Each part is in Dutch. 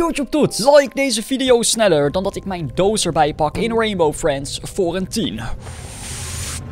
YouTube doet, zal ik deze video sneller dan dat ik mijn doos erbij pak in Rainbow Friends voor een 10.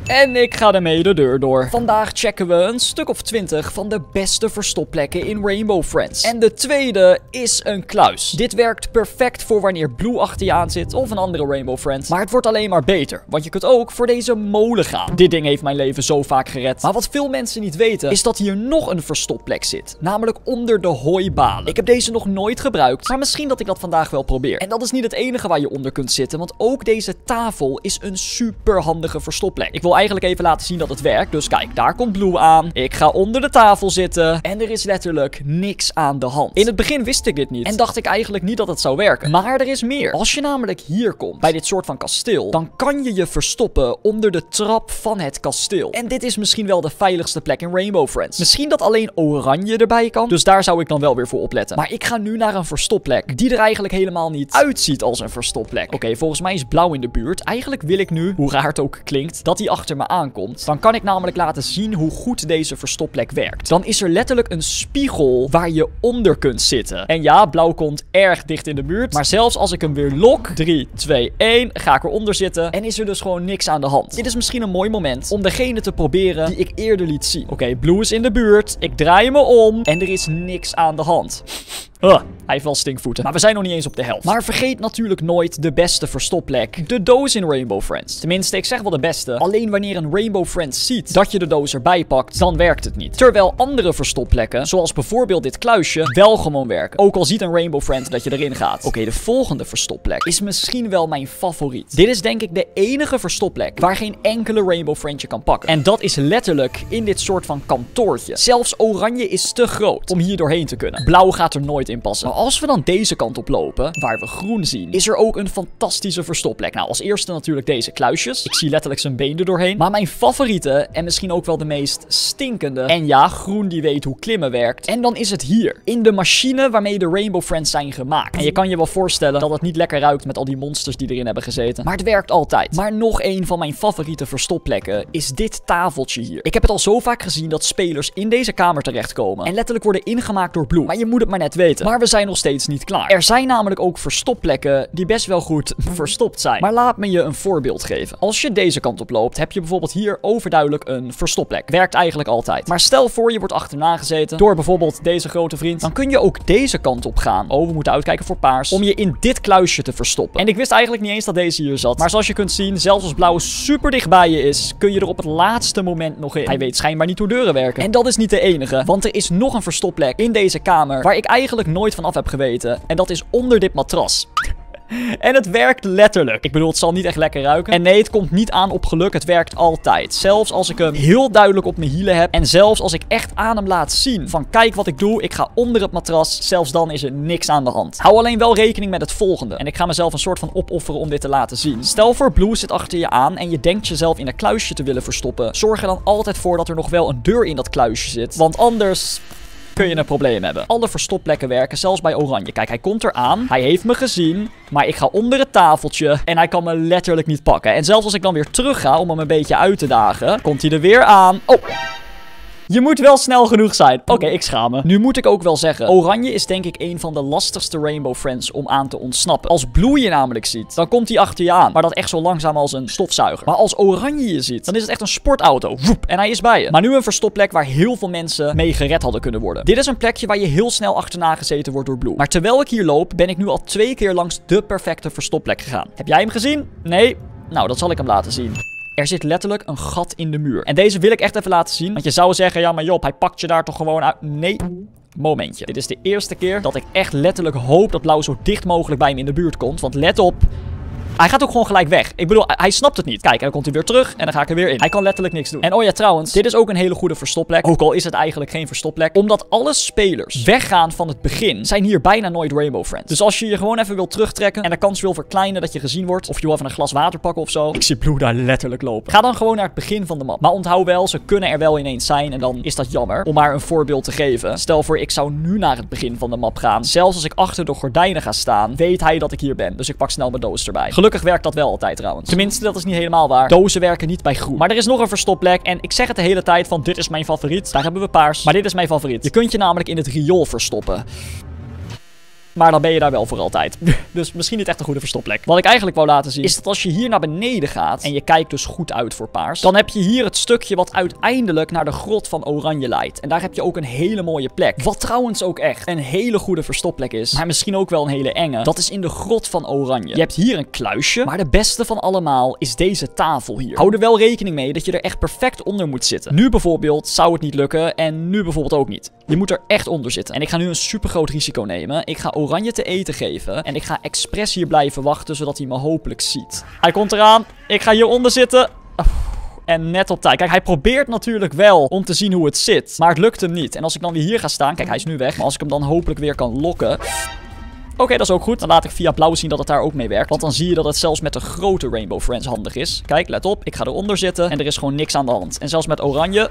En ik ga ermee de deur door. Vandaag checken we een stuk of 20 van de beste verstopplekken in Rainbow Friends. En de tweede is een kluis. Dit werkt perfect voor wanneer Blue achter je aan zit of een andere Rainbow Friends. Maar het wordt alleen maar beter, want je kunt ook voor deze molen gaan. Dit ding heeft mijn leven zo vaak gered. Maar wat veel mensen niet weten, is dat hier nog een verstopplek zit. Namelijk onder de hooibalen. Ik heb deze nog nooit gebruikt, maar misschien dat ik dat vandaag wel probeer. En dat is niet het enige waar je onder kunt zitten, want ook deze tafel is een superhandige verstopplek. Ik wil eigenlijk even laten zien dat het werkt. Dus kijk, daar komt Blue aan. Ik ga onder de tafel zitten. En er is letterlijk niks aan de hand. In het begin wist ik dit niet. En dacht ik eigenlijk niet dat het zou werken. Maar er is meer. Als je namelijk hier komt, bij dit soort van kasteel, dan kan je je verstoppen onder de trap van het kasteel. En dit is misschien wel de veiligste plek in Rainbow Friends. Misschien dat alleen oranje erbij kan. Dus daar zou ik dan wel weer voor opletten. Maar ik ga nu naar een verstopplek die er eigenlijk helemaal niet uitziet als een verstopplek. Oké, volgens mij is blauw in de buurt. Eigenlijk wil ik nu, hoe raar het ook klinkt, dat die achter me aankomt, dan kan ik namelijk laten zien hoe goed deze verstopplek werkt. Dan is er letterlijk een spiegel waar je onder kunt zitten. En ja, blauw komt erg dicht in de buurt, maar zelfs als ik hem weer lok, 3, 2, 1, ga ik eronder zitten en is er dus gewoon niks aan de hand. Dit is misschien een mooi moment om degene te proberen die ik eerder liet zien. Oké, Blue is in de buurt, ik draai me om en er is niks aan de hand. Hij heeft wel stinkvoeten. Maar we zijn nog niet eens op de helft. Maar vergeet natuurlijk nooit de beste verstopplek. De doos in Rainbow Friends. Tenminste, ik zeg wel de beste. Alleen wanneer een Rainbow Friends ziet dat je de doos erbij pakt, dan werkt het niet. Terwijl andere verstopplekken, zoals bijvoorbeeld dit kluisje, wel gewoon werken. Ook al ziet een Rainbow Friend dat je erin gaat. Oké, de volgende verstopplek is misschien wel mijn favoriet. Dit is denk ik de enige verstopplek waar geen enkele Rainbow Friend je kan pakken. En dat is letterlijk in dit soort van kantoortje. Zelfs oranje is te groot om hier doorheen te kunnen. Blauw gaat er nooit inpassen. Maar als we dan deze kant op lopen, waar we groen zien, is er ook een fantastische verstopplek. Nou, als eerste natuurlijk deze kluisjes. Ik zie letterlijk zijn been er doorheen. Maar mijn favoriete, en misschien ook wel de meest stinkende, en ja, groen die weet hoe klimmen werkt. En dan is het hier, in de machine waarmee de Rainbow Friends zijn gemaakt. En je kan je wel voorstellen dat het niet lekker ruikt met al die monsters die erin hebben gezeten. Maar het werkt altijd. Maar nog een van mijn favoriete verstopplekken is dit tafeltje hier. Ik heb het al zo vaak gezien dat spelers in deze kamer terechtkomen en letterlijk worden ingemaakt door Blue. Maar je moet het maar net weten. Maar we zijn nog steeds niet klaar. Er zijn namelijk ook verstopplekken die best wel goed verstopt zijn. Maar laat me je een voorbeeld geven. Als je deze kant op loopt, heb je bijvoorbeeld hier overduidelijk een verstopplek. Werkt eigenlijk altijd. Maar stel voor je wordt achterna gezeten door bijvoorbeeld deze grote vriend. Dan kun je ook deze kant op gaan. Oh, we moeten uitkijken voor paars. Om je in dit kluisje te verstoppen. En ik wist eigenlijk niet eens dat deze hier zat. Maar zoals je kunt zien, zelfs als blauw super dicht bij je is, kun je er op het laatste moment nog in. Hij weet schijnbaar niet hoe deuren werken. En dat is niet de enige. Want er is nog een verstopplek in deze kamer waar ik eigenlijk nooit vanaf heb geweten. En dat is onder dit matras. En het werkt letterlijk. Ik bedoel, het zal niet echt lekker ruiken. En nee, het komt niet aan op geluk. Het werkt altijd. Zelfs als ik hem heel duidelijk op mijn hielen heb. En zelfs als ik echt aan hem laat zien van kijk wat ik doe. Ik ga onder het matras. Zelfs dan is er niks aan de hand. Hou alleen wel rekening met het volgende. En ik ga mezelf een soort van opofferen om dit te laten zien. Stel voor Blue zit achter je aan en je denkt jezelf in een kluisje te willen verstoppen. Zorg er dan altijd voor dat er nog wel een deur in dat kluisje zit. Want anders kun je een probleem hebben. Alle verstopplekken werken, zelfs bij oranje. Kijk, hij komt eraan. Hij heeft me gezien. Maar ik ga onder het tafeltje. En hij kan me letterlijk niet pakken. En zelfs als ik dan weer terug ga om hem een beetje uit te dagen, komt hij er weer aan. Oh! Je moet wel snel genoeg zijn. Oké, ik schaam me. Nu moet ik ook wel zeggen, oranje is denk ik een van de lastigste Rainbow Friends om aan te ontsnappen. Als Blue je namelijk ziet, dan komt hij achter je aan. Maar dat echt zo langzaam als een stofzuiger. Maar als oranje je ziet, dan is het echt een sportauto. Woep, en hij is bij je. Maar nu een verstopplek waar heel veel mensen mee gered hadden kunnen worden. Dit is een plekje waar je heel snel achterna gezeten wordt door Blue. Maar terwijl ik hier loop, ben ik nu al 2 keer langs de perfecte verstopplek gegaan. Heb jij hem gezien? Nee? Nou, dat zal ik hem laten zien. Er zit letterlijk een gat in de muur. En deze wil ik echt even laten zien. Want je zou zeggen, ja maar Job, hij pakt je daar toch gewoon uit. Nee. Momentje. Dit is de eerste keer dat ik echt letterlijk hoop dat blauw zo dicht mogelijk bij me in de buurt komt. Want let op. Hij gaat ook gewoon gelijk weg. Ik bedoel, hij snapt het niet. Kijk, en dan komt hij weer terug en dan ga ik er weer in. Hij kan letterlijk niks doen. En oh ja, trouwens, dit is ook een hele goede verstopplek. Ook al is het eigenlijk geen verstopplek. Omdat alle spelers weggaan van het begin, zijn hier bijna nooit Rainbow Friends. Dus als je je gewoon even wilt terugtrekken en de kans wil verkleinen dat je gezien wordt, of je wil even een glas water pakken of zo. Ik zie Blue daar letterlijk lopen. Ga dan gewoon naar het begin van de map. Maar onthoud wel, ze kunnen er wel ineens zijn en dan is dat jammer. Om maar een voorbeeld te geven. Stel voor, ik zou nu naar het begin van de map gaan. Zelfs als ik achter de gordijnen ga staan, weet hij dat ik hier ben. Dus ik pak snel mijn doos erbij. Gelukkig werkt dat wel altijd trouwens. Tenminste, dat is niet helemaal waar. Dozen werken niet bij groen. Maar er is nog een verstopplek. En ik zeg het de hele tijd van dit is mijn favoriet. Daar hebben we paars. Maar dit is mijn favoriet. Je kunt je namelijk in het riool verstoppen. Maar dan ben je daar wel voor altijd. Dus misschien niet echt een goede verstopplek. Wat ik eigenlijk wou laten zien is dat als je hier naar beneden gaat en je kijkt dus goed uit voor paars, dan heb je hier het stukje wat uiteindelijk naar de grot van Oranje leidt. En daar heb je ook een hele mooie plek. Wat trouwens ook echt een hele goede verstopplek is, maar misschien ook wel een hele enge. Dat is in de grot van Oranje. Je hebt hier een kluisje, maar de beste van allemaal is deze tafel hier. Hou er wel rekening mee dat je er echt perfect onder moet zitten. Nu bijvoorbeeld zou het niet lukken en nu bijvoorbeeld ook niet. Je moet er echt onder zitten. En ik ga nu een super groot risico nemen. Ik ga Oranje te eten geven. En ik ga expres hier blijven wachten, zodat hij me hopelijk ziet. Hij komt eraan. Ik ga hieronder zitten. En net op tijd. Kijk, hij probeert natuurlijk wel om te zien hoe het zit. Maar het lukt hem niet. En als ik dan weer hier ga staan... Kijk, hij is nu weg. Maar als ik hem dan hopelijk weer kan lokken... Oké, dat is ook goed. Dan laat ik via blauw zien dat het daar ook mee werkt. Want dan zie je dat het zelfs met de grote Rainbow Friends handig is. Kijk, let op. Ik ga eronder zitten. En er is gewoon niks aan de hand. En zelfs met Oranje...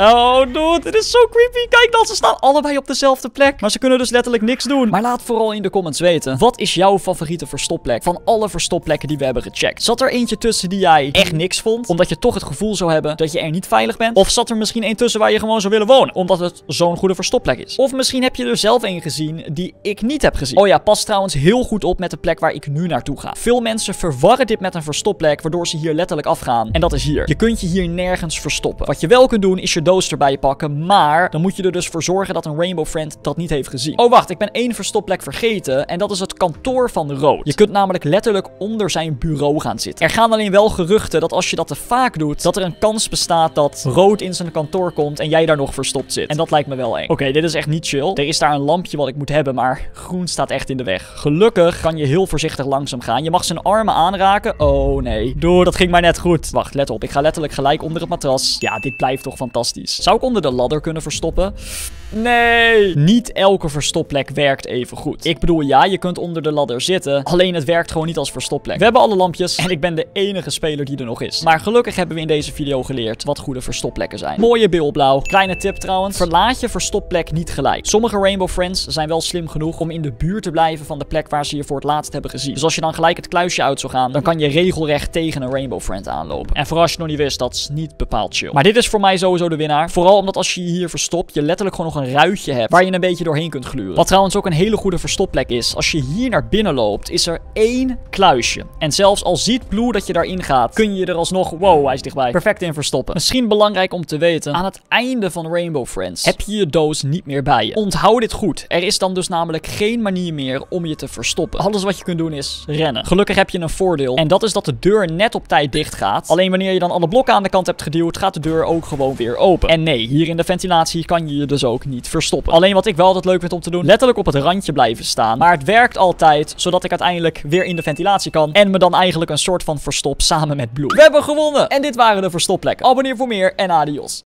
Oh, dude, dit is zo creepy. Kijk dan, ze staan allebei op dezelfde plek. Maar ze kunnen dus letterlijk niks doen. Maar laat vooral in de comments weten, wat is jouw favoriete verstopplek van alle verstopplekken die we hebben gecheckt? Zat er eentje tussen die jij echt niks vond, omdat je toch het gevoel zou hebben dat je er niet veilig bent? Of zat er misschien een tussen waar je gewoon zou willen wonen, omdat het zo'n goede verstopplek is? Of misschien heb je er zelf een gezien die ik niet heb gezien. Oh ja, pas trouwens heel goed op met de plek waar ik nu naartoe ga. Veel mensen verwarren dit met een verstopplek, waardoor ze hier letterlijk afgaan. En dat is hier. Je kunt je hier nergens verstoppen. Wat je wel kunt doen, is je doos erbij pakken, maar dan moet je er dus voor zorgen dat een Rainbow Friend dat niet heeft gezien. Oh wacht, ik ben één verstopplek vergeten en dat is het kantoor van Rood. Je kunt namelijk letterlijk onder zijn bureau gaan zitten. Er gaan alleen wel geruchten dat als je dat te vaak doet, dat er een kans bestaat dat Rood in zijn kantoor komt en jij daar nog verstopt zit. En dat lijkt me wel eng. Oké, dit is echt niet chill. Er is daar een lampje wat ik moet hebben, maar groen staat echt in de weg. Gelukkig kan je heel voorzichtig langzaam gaan. Je mag zijn armen aanraken. Oh nee. Doe, dat ging maar net goed. Wacht, let op. Ik ga letterlijk gelijk onder het matras. Ja, dit blijft toch fantastisch. Zou ik onder de ladder kunnen verstoppen? Nee! Niet elke verstopplek werkt even goed. Ik bedoel, ja, je kunt onder de ladder zitten. Alleen het werkt gewoon niet als verstopplek. We hebben alle lampjes en ik ben de enige speler die er nog is. Maar gelukkig hebben we in deze video geleerd wat goede verstopplekken zijn. Mooie beeldblauw. Kleine tip trouwens. Verlaat je verstopplek niet gelijk. Sommige Rainbow Friends zijn wel slim genoeg om in de buurt te blijven van de plek waar ze je voor het laatst hebben gezien. Dus als je dan gelijk het kluisje uit zou gaan, dan kan je regelrecht tegen een Rainbow Friend aanlopen. En voor als je het nog niet wist, dat is niet bepaald chill. Maar dit is voor mij sowieso de winnaar. Vooral omdat als je je hier verstopt, je letterlijk gewoon nog een ruitje hebt waar je een beetje doorheen kunt gluren. Wat trouwens ook een hele goede verstopplek is. Als je hier naar binnen loopt, is er één kluisje. En zelfs al ziet Blue dat je daarin gaat, kun je er alsnog... Wow, hij is dichtbij. Perfect in verstoppen. Misschien belangrijk om te weten, aan het einde van Rainbow Friends heb je je doos niet meer bij je. Onthoud dit goed. Er is dan dus namelijk geen manier meer om je te verstoppen. Alles wat je kunt doen is rennen. Gelukkig heb je een voordeel. En dat is dat de deur net op tijd dicht gaat. Alleen wanneer je dan alle blokken aan de kant hebt geduwd, gaat de deur ook gewoon weer open. En nee, hier in de ventilatie kan je je dus ook niet verstoppen. Alleen wat ik wel altijd leuk vind om te doen, letterlijk op het randje blijven staan. Maar het werkt altijd, zodat ik uiteindelijk weer in de ventilatie kan. En me dan eigenlijk een soort van verstop samen met Blue. We hebben gewonnen! En dit waren de verstopplekken. Abonneer voor meer en adios.